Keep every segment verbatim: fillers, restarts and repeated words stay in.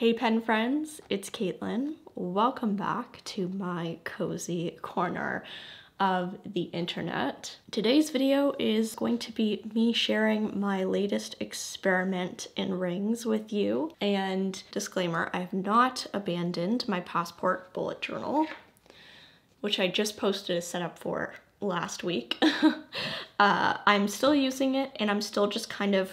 Hey pen friends, it's Caitlin. Welcome back to my cozy corner of the internet. Today's video is going to be me sharing my latest experiment in rings with you. And disclaimer, I have not abandoned my passport bullet journal, which I just posted a setup for last week. uh, I'm still using it and I'm still just kind of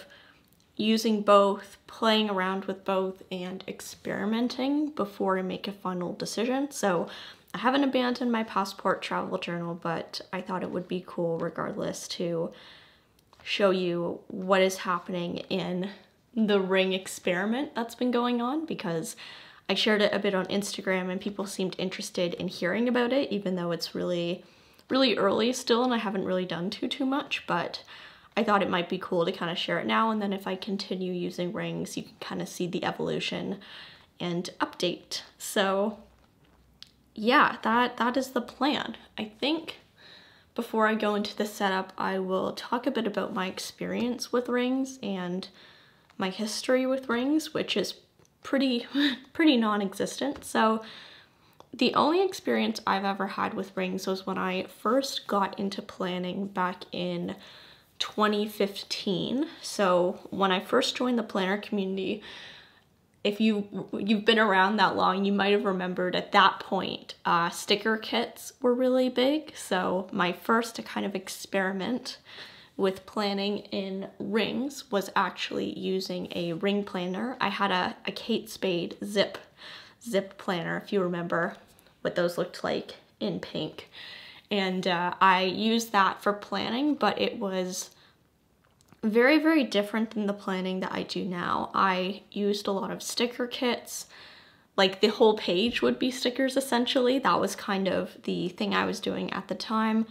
using both, playing around with both, and experimenting before I make a final decision. So I haven't abandoned my passport travel journal, but I thought it would be cool regardless to show you what is happening in the ring experiment that's been going on, because I shared it a bit on Instagram and people seemed interested in hearing about it, even though it's really, really early still and I haven't really done too, too much, but I thought it might be cool to kind of share it now, and then if I continue using rings, you can kind of see the evolution and update. So yeah, that, that is the plan. I think before I go into the setup, I will talk a bit about my experience with rings and my history with rings, which is pretty, pretty non-existent. So the only experience I've ever had with rings was when I first got into planning back in twenty fifteen. So when I first joined the planner community, if you you've been around that long, you might have remembered at that point uh, sticker kits were really big. So my first kind of experiment with planning in rings was actually using a ring planner. I had a, a Kate Spade zip zip planner, if you remember what those looked like in pink. And uh, I used that for planning, but it was very, very different than the planning that I do now. I used a lot of sticker kits, like the whole page would be stickers essentially. That was kind of the thing I was doing at the time.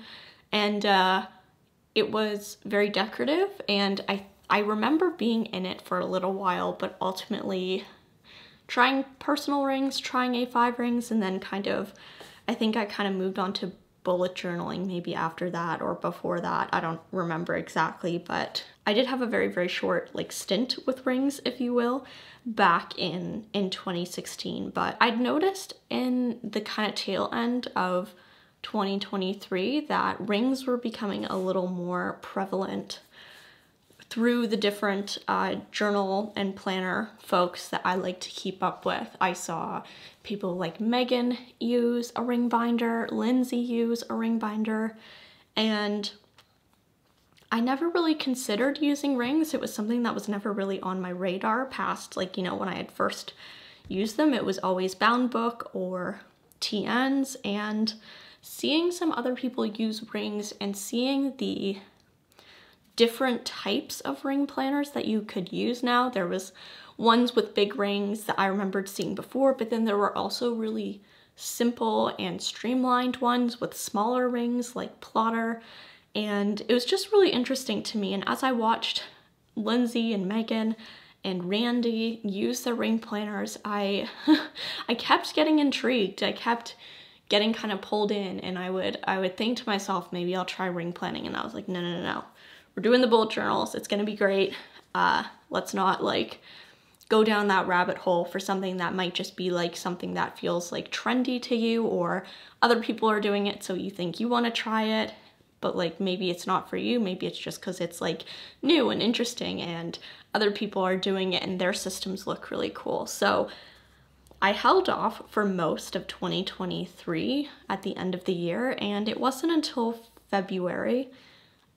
And uh, it was very decorative, and I, I remember being in it for a little while, but ultimately trying personal rings, trying A five rings, and then kind of, I think I kind of moved on to bullet journaling maybe after that or before that. I don't remember exactly, but I did have a very, very short like stint with rings, if you will, back in, in twenty sixteen. But I'd noticed in the kind of tail end of twenty twenty-three that rings were becoming a little more prevalent through the different uh, journal and planner folks that I like to keep up with. I saw people like Megan use a ring binder, Lindsay use a ring binder, and I never really considered using rings. It was something that was never really on my radar past, like, you know, when I had first used them, it was always bound book or T Ns, and seeing some other people use rings and seeing the different types of ring planners that you could use now. There was ones with big rings that I remembered seeing before, but then there were also really simple and streamlined ones with smaller rings like Plotter. And it was just really interesting to me. And as I watched Lindsay and Megan and Randy use their ring planners, I, I kept getting intrigued. I kept getting kind of pulled in, and I would, I would think to myself, maybe I'll try ring planning. And I was like, no, no, no, no. We're doing the bullet journals, it's gonna be great. Uh, let's not like go down that rabbit hole for something that might just be like something that feels like trendy to you, or other people are doing it so you think you wanna try it, but like maybe it's not for you, maybe it's just cause it's like new and interesting and other people are doing it and their systems look really cool. So I held off for most of twenty twenty-three at the end of the year, and it wasn't until February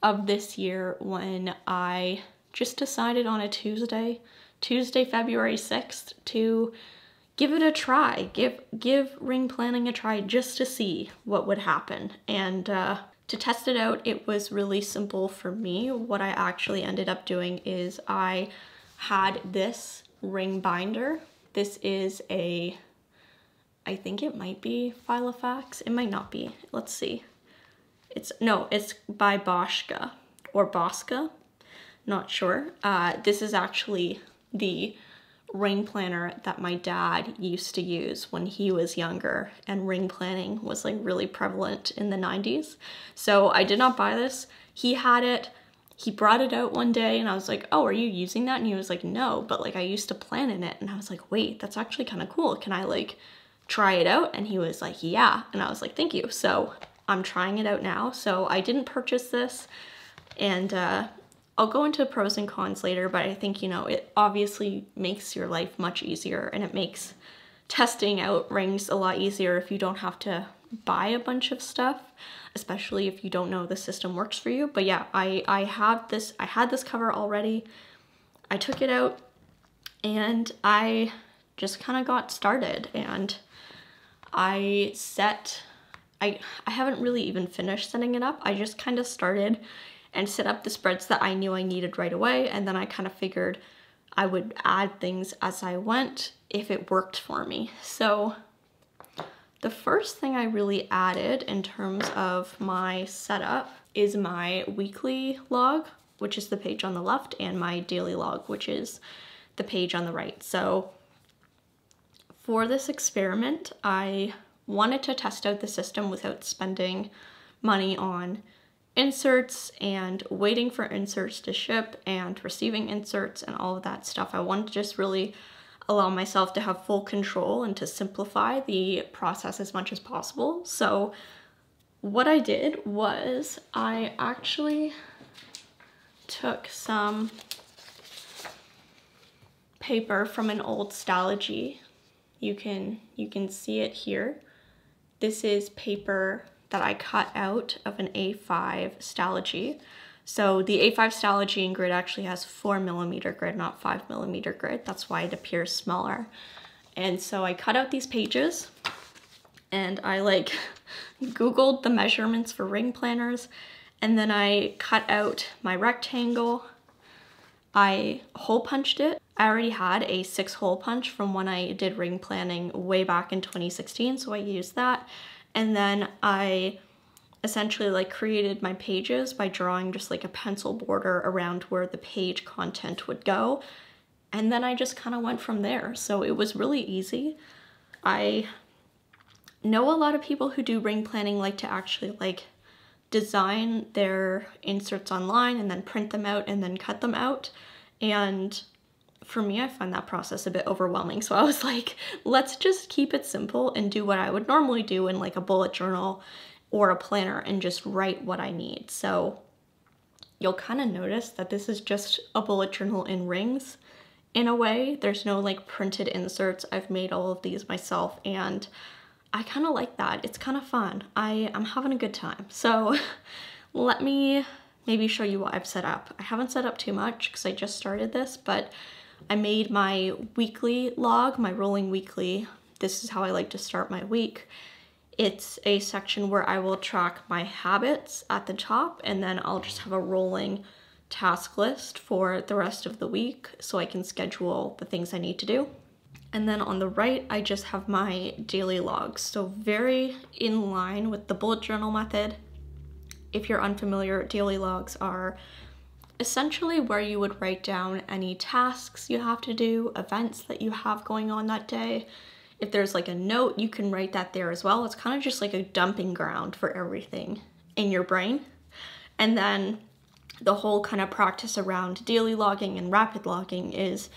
of this year when I just decided on a Tuesday, Tuesday, February sixth, to give it a try, give give ring planning a try just to see what would happen. And uh, to test it out, it was really simple for me. What I actually ended up doing is I had this ring binder. This is a, I think it might be Filofax. It might not be, let's see. It's, no, it's by Bosca or Bosca, not sure. Uh, this is actually the ring planner that my dad used to use when he was younger, and ring planning was like really prevalent in the nineties. So I did not buy this. He had it, he brought it out one day and I was like, oh, are you using that? And he was like, no, but like I used to plan in it. And I was like, wait, that's actually kind of cool. Can I like try it out? And he was like, yeah. And I was like, thank you. So I'm trying it out now. So I didn't purchase this, and uh, I'll go into pros and cons later, but I think, you know, it obviously makes your life much easier, and it makes testing out rings a lot easier if you don't have to buy a bunch of stuff, especially if you don't know the system works for you. But yeah, I, I have this, I had this cover already. I took it out and I just kind of got started, and I set, I, I haven't really even finished setting it up. I just kind of started and set up the spreads that I knew I needed right away. And then I kind of figured I would add things as I went if it worked for me. So the first thing I really added in terms of my setup is my weekly log, which is the page on the left, and my daily log, which is the page on the right. So for this experiment, I wanted to test out the system without spending money on inserts and waiting for inserts to ship and receiving inserts and all of that stuff. I wanted to just really allow myself to have full control and to simplify the process as much as possible. So what I did was I actually took some paper from an old Stalogy. You can, you can see it here. This is paper that I cut out of an A five Stalogy. So the A five Stalogy and grid actually has four millimeter grid, not five millimeter grid. That's why it appears smaller. And so I cut out these pages and I like Googled the measurements for ring planners. And then I cut out my rectangle. I hole punched it. I already had a six hole punch from when I did ring planning way back in twenty sixteen. So I used that. And then I essentially like created my pages by drawing just like a pencil border around where the page content would go. And then I just kind of went from there. So it was really easy. I know a lot of people who do ring planning like to actually like design their inserts online and then print them out and then cut them out. And for me, I find that process a bit overwhelming. So I was like, let's just keep it simple and do what I would normally do in like a bullet journal or a planner and just write what I need. So you'll kind of notice that this is just a bullet journal in rings in a way. There's no like printed inserts. I've made all of these myself and I kind of like that. It's kind of fun. I, I'm having a good time. So let me maybe show you what I've set up. I haven't set up too much because I just started this, but I made my weekly log, my rolling weekly. This is how I like to start my week. It's a section where I will track my habits at the top, and then I'll just have a rolling task list for the rest of the week so I can schedule the things I need to do. And then on the right, I just have my daily logs. So very in line with the bullet journal method. If you're unfamiliar, daily logs are essentially where you would write down any tasks you have to do, events that you have going on that day. If there's like a note, you can write that there as well. It's kind of just like a dumping ground for everything in your brain. And then the whole kind of practice around daily logging and rapid logging is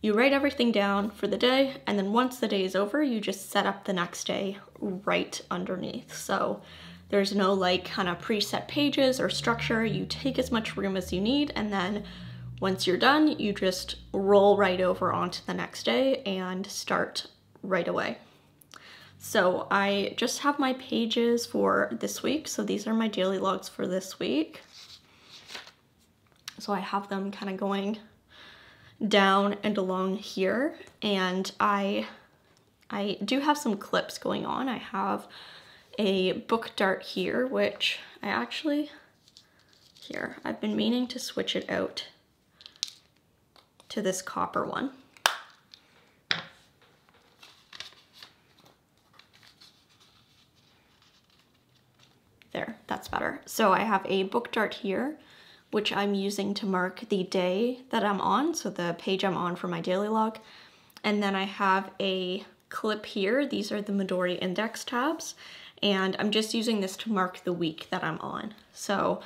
you write everything down for the day, and then once the day is over, you just set up the next day right underneath. So there's no like kind of preset pages or structure. You take as much room as you need, and then once you're done, you just roll right over onto the next day and start right away. So I just have my pages for this week. So these are my daily logs for this week. So I have them kind of going down and along here. And I, I do have some clips going on. I have a book dart here, which I actually, here, I've been meaning to switch it out to this copper one. There, that's better. So I have a book dart here, which I'm using to mark the day that I'm on, so the page I'm on for my daily log. And then I have a clip here. These are the Midori index tabs, and I'm just using this to mark the week that I'm on. So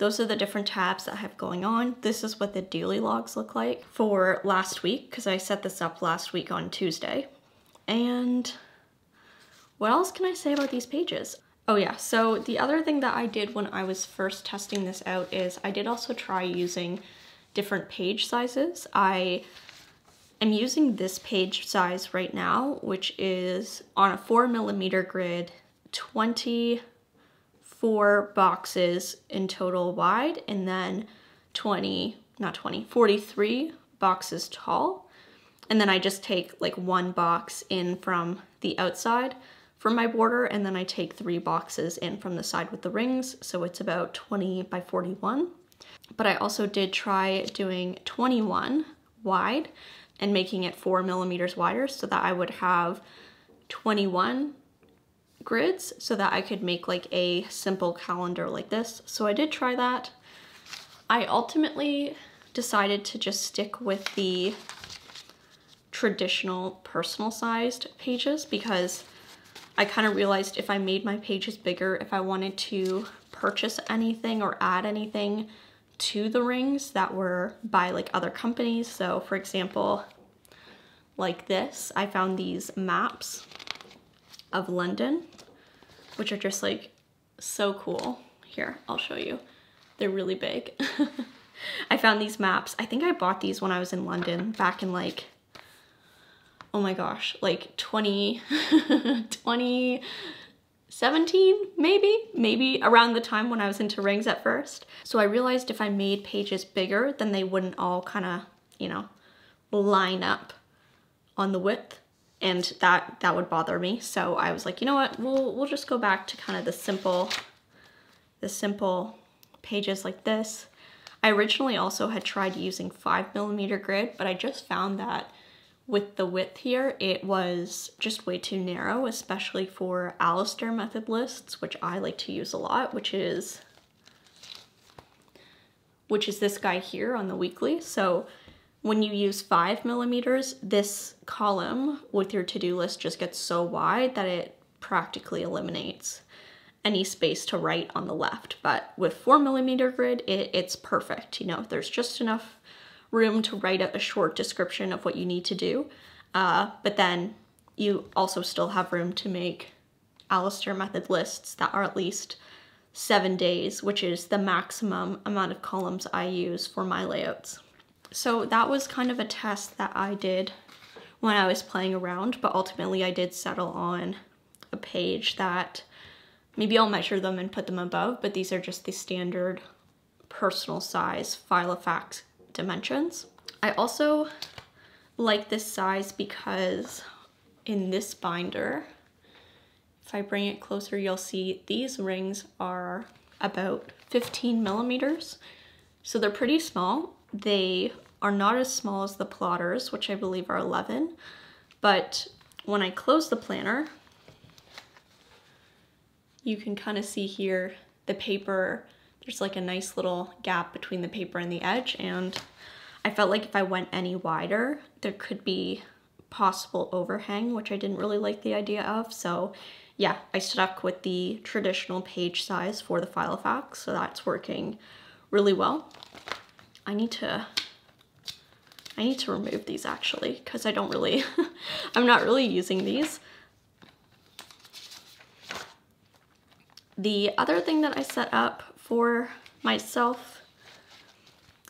Those are the different tabs that I have going on. This is what the daily logs look like for last week, because I set this up last week on Tuesday. And what else can I say about these pages? Oh yeah, so the other thing that I did when I was first testing this out is I did also try using different page sizes. I am using this page size right now, which is on a four millimeter grid, twenty-four boxes in total wide, and then twenty, not twenty, forty-three boxes tall. And then I just take like one box in from the outside from my border, and then I take three boxes in from the side with the rings, so it's about twenty by forty-one. But I also did try doing twenty-one wide and making it four millimeters wider so that I would have twenty-one grids so that I could make like a simple calendar like this. So I did try that. I ultimately decided to just stick with the traditional personal sized pages because I kind of realized if I made my pages bigger, if I wanted to purchase anything or add anything to the rings that were by like other companies. So for example, like this, I found these maps of London, which are just like so cool. Here, I'll show you. They're really big. I found these maps. I think I bought these when I was in London back in like, oh my gosh, like twenty seventeen, maybe, maybe around the time when I was into rings at first. So I realized if I made pages bigger, then they wouldn't all kind of, you know, line up on the width, and that that would bother me. So I was like, you know what, we'll we'll just go back to kind of the simple, the simple pages like this. I originally also had tried using five millimeter grid, but I just found that with the width here, it was just way too narrow, especially for Alistair Method lists, which I like to use a lot, which is which is this guy here on the weekly. So when you use five millimeters, this column with your to-do list just gets so wide that it practically eliminates any space to write on the left. But with four millimeter grid, it, it's perfect. You know, there's just enough room to write a short description of what you need to do, uh, but then you also still have room to make Alistair Method lists that are at least seven days, which is the maximum amount of columns I use for my layouts. So that was kind of a test that I did when I was playing around, but ultimately I did settle on a page that, maybe I'll measure them and put them above, but these are just the standard personal size Filofax dimensions. I also like this size because in this binder, if I bring it closer, you'll see these rings are about fifteen millimeters. So they're pretty small. They are not as small as the plotters, which I believe are eleven. But when I close the planner, you can kind of see here the paper. There's like a nice little gap between the paper and the edge, and I felt like if I went any wider, there could be possible overhang, which I didn't really like the idea of. So yeah, I stuck with the traditional page size for the Filofax, so that's working really well. I need to, I need to remove these actually, because I don't really, I'm not really using these. The other thing that I set up for myself,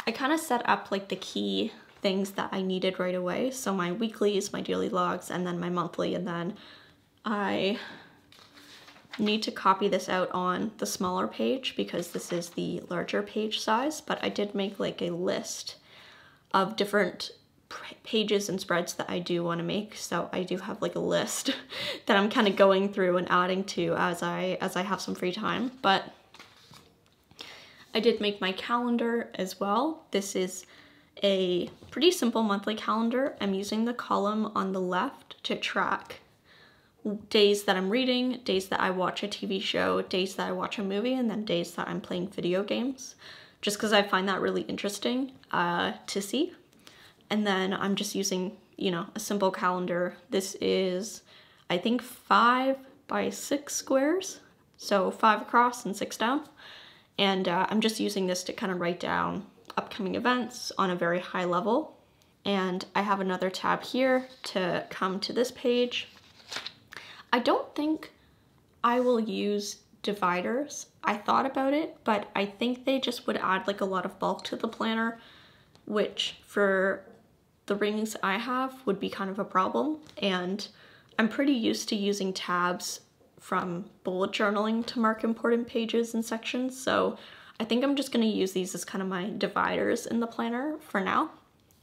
I kind of set up like the key things that I needed right away. So my weeklies, my daily logs, and then my monthly, and then I need to copy this out on the smaller page because this is the larger page size, but I did make like a list of different pages and spreads that I do want to make. So I do have like a list that I'm kind of going through and adding to as I as I have some free time. But I did make my calendar as well. This is a pretty simple monthly calendar. I'm using the column on the left to track days that I'm reading, days that I watch a T V show, days that I watch a movie, and then days that I'm playing video games, just because I find that really interesting uh, to see. And then I'm just using, you know, a simple calendar. This is, I think, five by six squares, so five across and six down. And uh, I'm just using this to kind of write down upcoming events on a very high level. And I have another tab here to come to this page. I don't think I will use dividers. I thought about it, but I think they just would add like a lot of bulk to the planner, which for the rings I have would be kind of a problem. And I'm pretty used to using tabs from bullet journaling to mark important pages and sections. So I think I'm just gonna use these as kind of my dividers in the planner for now.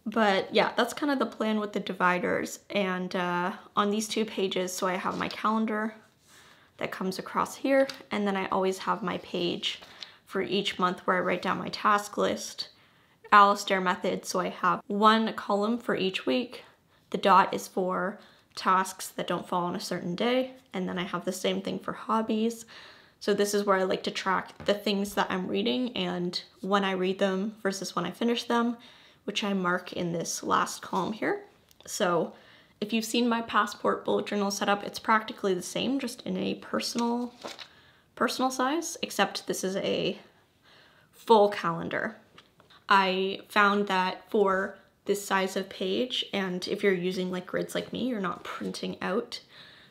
But yeah, that's kind of the plan with the dividers. And uh, on these two pages, so I have my calendar that comes across here, and then I always have my page for each month where I write down my task list, Alistair Method, so I have one column for each week. The dot is for tasks that don't fall on a certain day, and then I have the same thing for hobbies. So this is where I like to track the things that I'm reading and when I read them versus when I finish them, which I mark in this last column here. So if you've seen my passport bullet journal setup, it's practically the same, just in a personal, personal size, except this is a full calendar. I found that for this size of page, and if you're using like grids like me, you're not printing out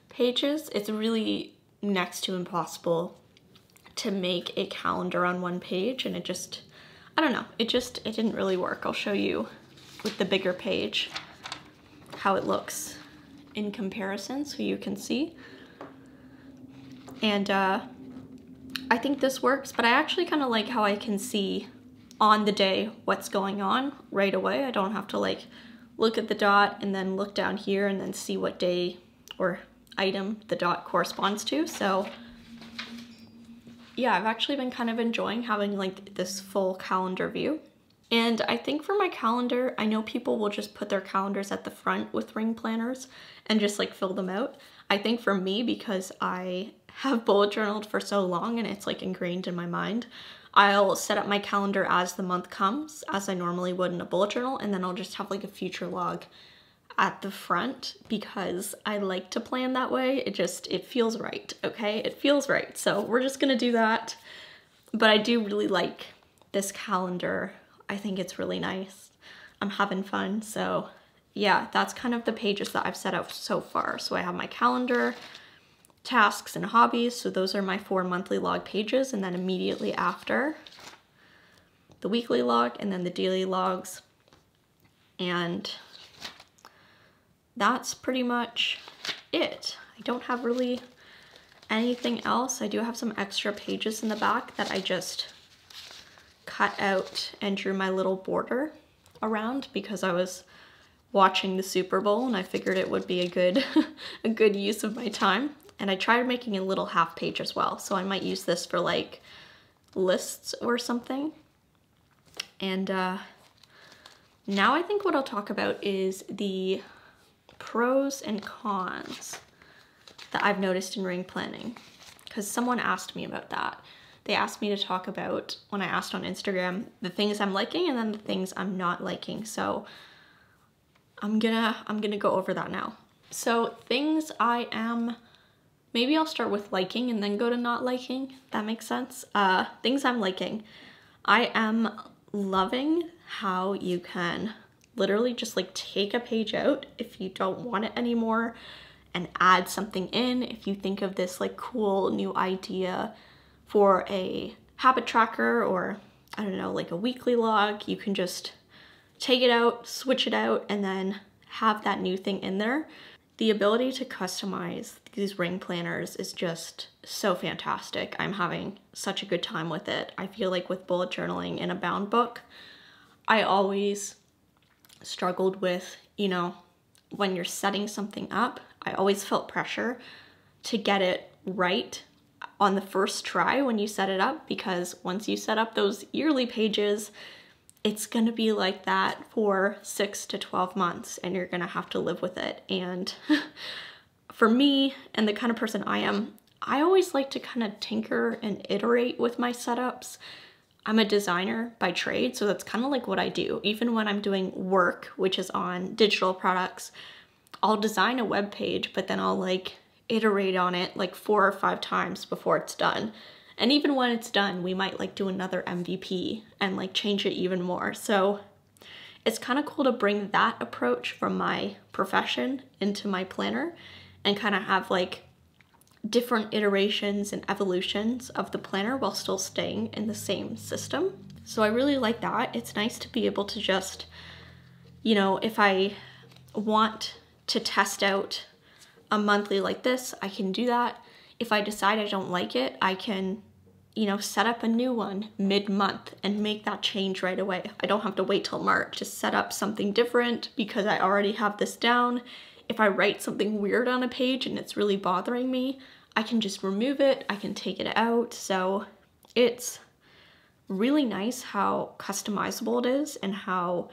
pages, it's really next to impossible to make a calendar on one page. And it just, I don't know, it just, it didn't really work. I'll show you with the bigger page how it looks in comparison so you can see. And uh, I think this works, but I actually kind of like how I can see on the day what's going on right away. I don't have to like look at the dot and then look down here and then see what day or item the dot corresponds to. So yeah, I've actually been kind of enjoying having like this full calendar view. And I think for my calendar, I know people will just put their calendars at the front with ring planners and just like fill them out. I think for me, because I have bullet journaled for so long and it's like ingrained in my mind, I'll set up my calendar as the month comes, as I normally would in a bullet journal, and then I'll just have like a future log at the front because I like to plan that way. It just, it feels right, okay? It feels right. So we're just gonna do that. But I do really like this calendar. I think it's really nice. I'm having fun. So yeah, that's kind of the pages that I've set up so far. So I have my calendar, tasks, and hobbies. So those are my four monthly log pages. And then immediately after, the weekly log and then the daily logs. And that's pretty much it. I don't have really anything else. I do have some extra pages in the back that I just cut out and drew my little border around because I was watching the Super Bowl and I figured it would be a good a good use of my time. And I tried making a little half page as well, so I might use this for like lists or something. And uh, now I think what I'll talk about is the pros and cons that I've noticed in ring planning, because someone asked me about that. They asked me to talk about, when I asked on Instagram, the things I'm liking and then the things I'm not liking. So I'm gonna, I'm gonna go over that now. So things I am, maybe I'll start with liking and then go to not liking. That makes sense. Uh, things I'm liking. I am loving how you can literally just like take a page out if you don't want it anymore and add something in. If you think of this like cool new idea for a habit tracker or, I don't know, like a weekly log, you can just take it out, switch it out, and then have that new thing in there. The ability to customize these ring planners is just so fantastic. I'm having such a good time with it. I feel like with bullet journaling in a bound book, I always struggled with, you know, when you're setting something up, I always felt pressure to get it right on the first try when you set it up, because once you set up those yearly pages, it's gonna be like that for six to twelve months and you're gonna have to live with it. And for me and the kind of person I am, I always like to kind of tinker and iterate with my setups. I'm a designer by trade, so that's kind of like what I do. Even when I'm doing work, which is on digital products, I'll design a web page, but then I'll like iterate on it like four or five times before it's done. And even when it's done, we might like do another M V P and like change it even more. So it's kind of cool to bring that approach from my profession into my planner and kind of have like different iterations and evolutions of the planner while still staying in the same system. So I really like that. It's nice to be able to just, you know, if I want to test out a monthly like this, I can do that. If I decide I don't like it, I can, you know, set up a new one mid-month and make that change right away. I don't have to wait till March to set up something different because I already have this down. If I write something weird on a page and it's really bothering me, I can just remove it, I can take it out. So it's really nice how customizable it is and how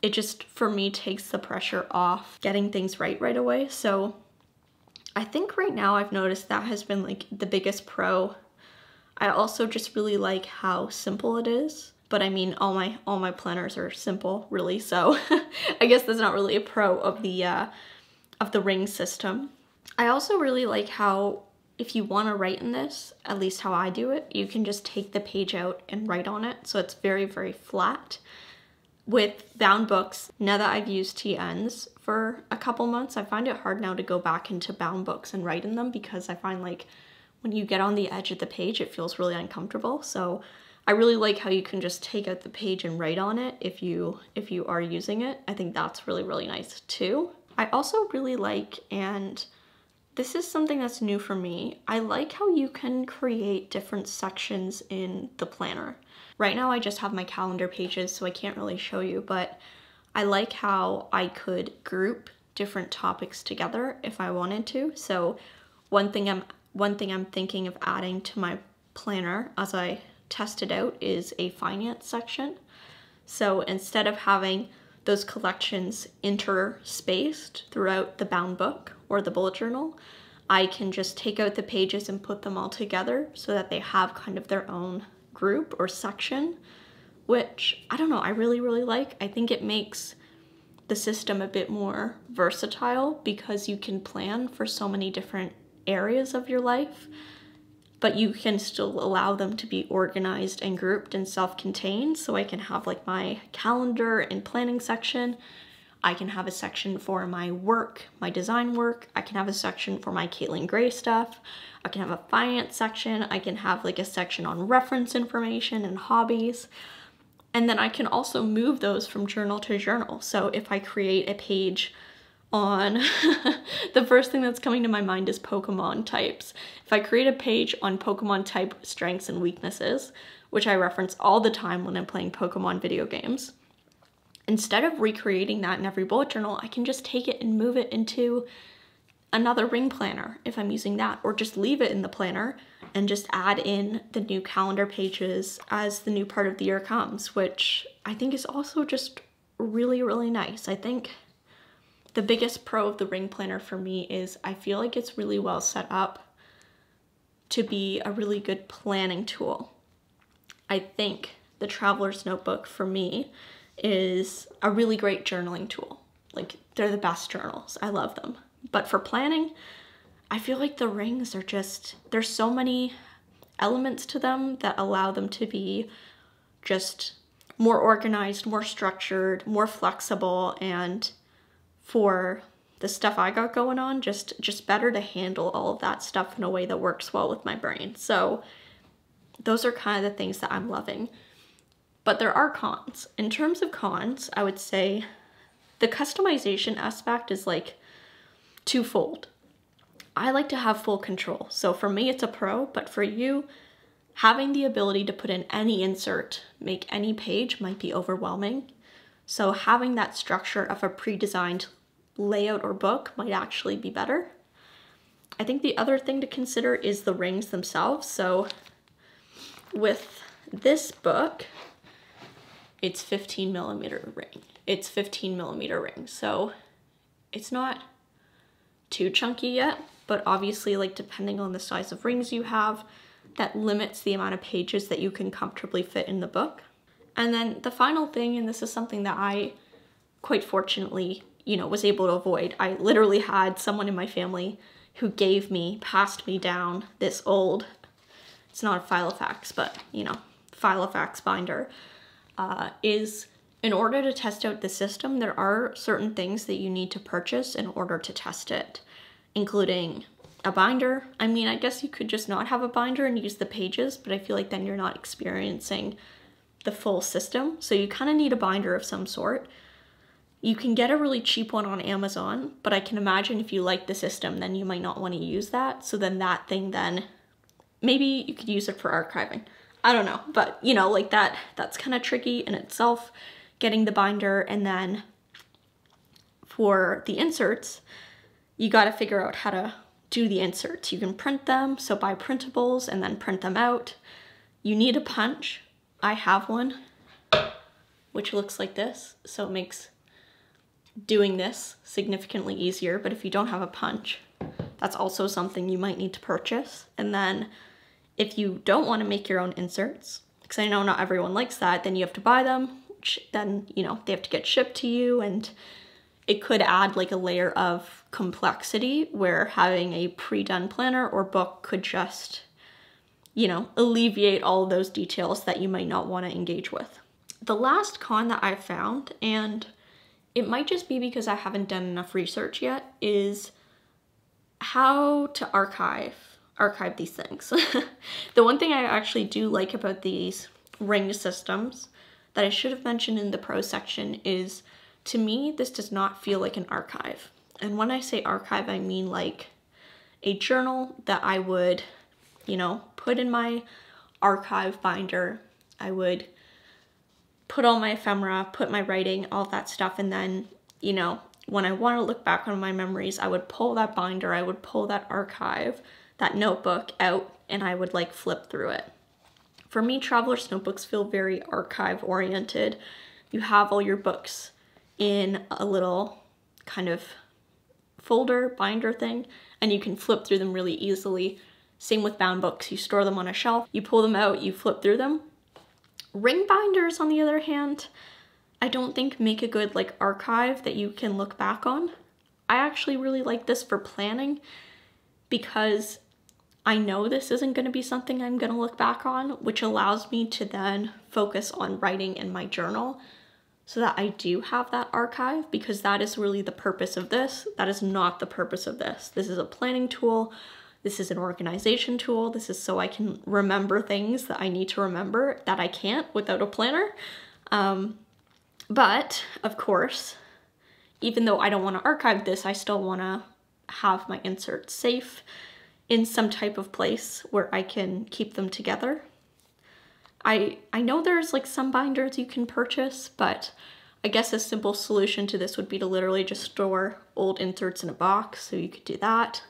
it just, for me, takes the pressure off getting things right right away. So I think right now I've noticed that has been like the biggest pro. I also just really like how simple it is. But I mean, all my all my planners are simple, really, so I guess that's not really a pro of the uh, of the ring system. I also really like how if you want to write in this, at least how I do it, you can just take the page out and write on it, so it's very, very flat. With bound books, now that I've used T Ns for a couple months, I find it hard now to go back into bound books and write in them because I find like when you get on the edge of the page, it feels really uncomfortable. So I really like how you can just take out the page and write on it if you if you are using it. I think that's really, really nice too. I also really like, and this is something that's new for me, I like how you can create different sections in the planner. Right now I just have my calendar pages, so I can't really show you, but I like how I could group different topics together if I wanted to. So one thing I'm one thing I'm thinking of adding to my planner as I test it out is a finance section. So instead of having those collections interspaced throughout the bound book or the bullet journal, I can just take out the pages and put them all together so that they have kind of their own group or section, which I don't know, I really, really like. I think it makes the system a bit more versatile because you can plan for so many different areas of your life, but you can still allow them to be organized and grouped and self-contained. So I can have like my calendar and planning section. I can have a section for my work, my design work. I can have a section for my Kaitlin Grey stuff. I can have a finance section. I can have like a section on reference information and hobbies. And then I can also move those from journal to journal. So if I create a page on the first thing that's coming to my mind is Pokemon types. If I create a page on Pokemon type strengths and weaknesses, which I reference all the time when I'm playing Pokemon video games, instead of recreating that in every bullet journal, I can just take it and move it into another ring planner if I'm using that, or just leave it in the planner and just add in the new calendar pages as the new part of the year comes, which I think is also just really, really nice. I think the biggest pro of the ring planner for me is I feel like it's really well set up to be a really good planning tool. I think the Traveler's Notebook for me is a really great journaling tool. Like, they're the best journals. I love them. But for planning, I feel like the rings are just, there's so many elements to them that allow them to be just more organized, more structured, more flexible, and for the stuff I got going on, just just better to handle all of that stuff in a way that works well with my brain. So those are kind of the things that I'm loving. But there are cons. In terms of cons, I would say the customization aspect is like twofold. I like to have full control. So for me, it's a pro, but for you, having the ability to put in any insert, make any page might be overwhelming. So having that structure of a pre-designed layout or book might actually be better. I think the other thing to consider is the rings themselves. So with this book, it's fifteen millimeter ring. It's fifteen millimeter ring. So it's not too chunky yet, but obviously, like, depending on the size of rings you have, that limits the amount of pages that you can comfortably fit in the book. And then the final thing, and this is something that I quite fortunately, you know, was able to avoid. I literally had someone in my family who gave me, passed me down this old It's not a Filofax, but you know, Filofax binder. Uh, is in order to test out the system, there are certain things that you need to purchase in order to test it, including a binder. I mean, I guess you could just not have a binder and use the pages, but I feel like then you're not experiencing the full system. So you kind of need a binder of some sort. You can get a really cheap one on Amazon, but I can imagine if you like the system, then you might not want to use that. So then that thing then, maybe you could use it for archiving. I don't know, but you know, like that, that's kind of tricky in itself, getting the binder. And then for the inserts, you got to figure out how to do the inserts. You can print them, so buy printables and then print them out. You need a punch. I have one, which looks like this, so it makes doing this significantly easier. But if you don't have a punch, that's also something you might need to purchase. And then if you don't want to make your own inserts, because I know not everyone likes that, then you have to buy them, which then, you know, they have to get shipped to you, and it could add like a layer of complexity where having a pre-done planner or book could just, you know, alleviate all of those details that you might not want to engage with. The last con that I found, and it might just be because I haven't done enough research yet, is how to archive, archive these things. The one thing I actually do like about these ring systems that I should have mentioned in the pro section is, to me, this does not feel like an archive. And when I say archive, I mean like a journal that I would, you know, put in my archive binder. I would put all my ephemera, put my writing, all that stuff. And then, you know, when I want to look back on my memories, I would pull that binder, I would pull that archive, that notebook out, and I would like flip through it. For me, traveler's notebooks feel very archive oriented. You have all your books in a little kind of folder, binder thing, and you can flip through them really easily. Same with bound books. You store them on a shelf, you pull them out, you flip through them. Ring binders, on the other hand, I don't think make a good like archive that you can look back on. I actually really like this for planning, because I know this isn't going to be something I'm going to look back on, which allows me to then focus on writing in my journal so that I do have that archive, because that is really the purpose of this. That is not the purpose of this. This is a planning tool. This is an organization tool. This is so I can remember things that I need to remember that I can't without a planner. Um, but of course, even though I don't want to archive this, I still want to have my inserts safe in some type of place where I can keep them together. I, I know there's like some binders you can purchase, but I guess a simple solution to this would be to literally just store old inserts in a box. So you could do that.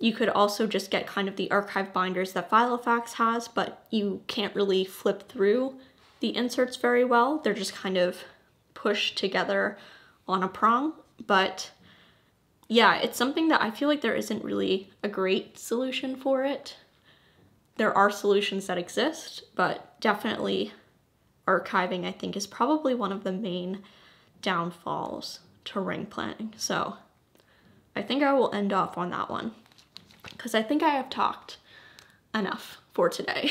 You could also just get kind of the archive binders that Filofax has, but you can't really flip through the inserts very well. They're just kind of pushed together on a prong. But yeah, it's something that I feel like there isn't really a great solution for it. There are solutions that exist, but definitely archiving, I think, is probably one of the main downfalls to ring planning. So I think I will end off on that one, because I think I have talked enough for today.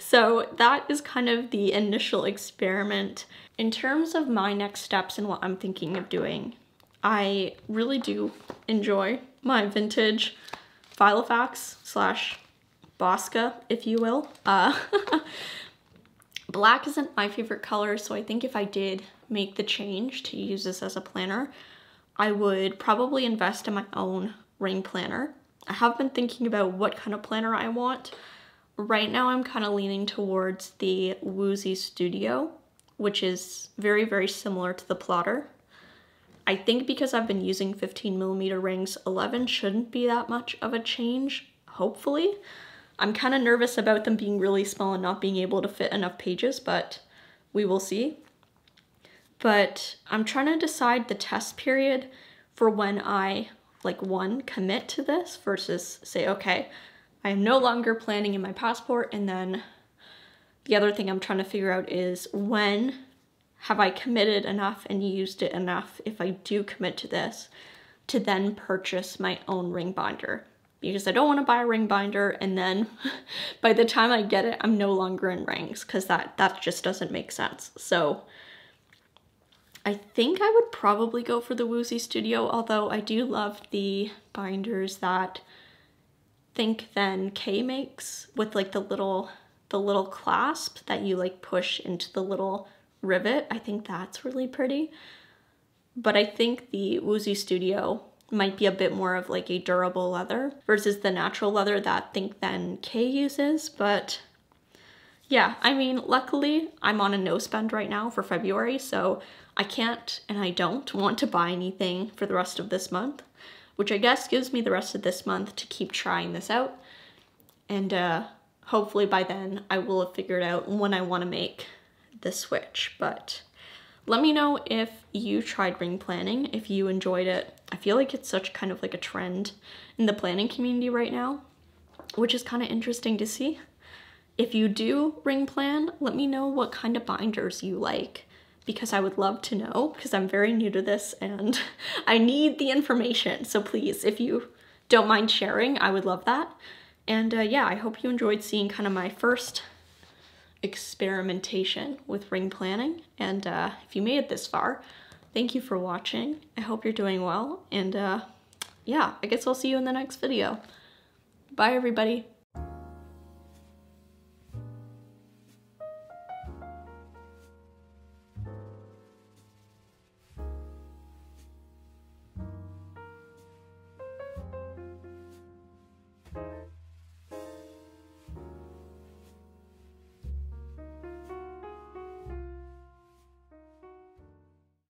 So that is kind of the initial experiment. In terms of my next steps and what I'm thinking of doing, I really do enjoy my vintage Filofax slash Bosca, if you will. Uh, black isn't my favorite color, so I think if I did make the change to use this as a planner, I would probably invest in my own ring planner. I have been thinking about what kind of planner I want. Right now I'm kind of leaning towards the Woozy Studio, which is very, very similar to the Plotter. I think because I've been using fifteen millimeter rings, eleven shouldn't be that much of a change, hopefully. I'm kind of nervous about them being really small and not being able to fit enough pages, but we will see. But I'm trying to decide the test period for when I like one, commit to this versus say, okay, I am no longer planning in my passport. And then the other thing I'm trying to figure out is, when have I committed enough and used it enough, if I do commit to this, to then purchase my own ring binder? because I don't want to buy a ring binder and then by the time I get it, I'm no longer in rings, because that, that just doesn't make sense. So I think I would probably go for the Woozy Studio, although I do love the binders that Think Then K makes with like the little, the little clasp that you like push into the little rivet. I think that's really pretty. But I think the Woozy Studio might be a bit more of like a durable leather versus the natural leather that Think Then K uses. But yeah, I mean, luckily I'm on a no spend right now for February, so I can't and I don't want to buy anything for the rest of this month, which I guess gives me the rest of this month to keep trying this out. And uh, hopefully by then I will have figured out when I want to make the switch. But let me know if you tried ring planning, if you enjoyed it. I feel like it's such kind of like a trend in the planning community right now, which is kind of interesting to see. If you do ring plan, let me know what kind of binders you like, because I would love to know, because I'm very new to this and I need the information. So please, if you don't mind sharing, I would love that. And uh, yeah, I hope you enjoyed seeing kind of my first experimentation with ring planning, and uh, if you made it this far, thank you for watching. I hope you're doing well, and uh, yeah, I guess I'll see you in the next video. Bye everybody.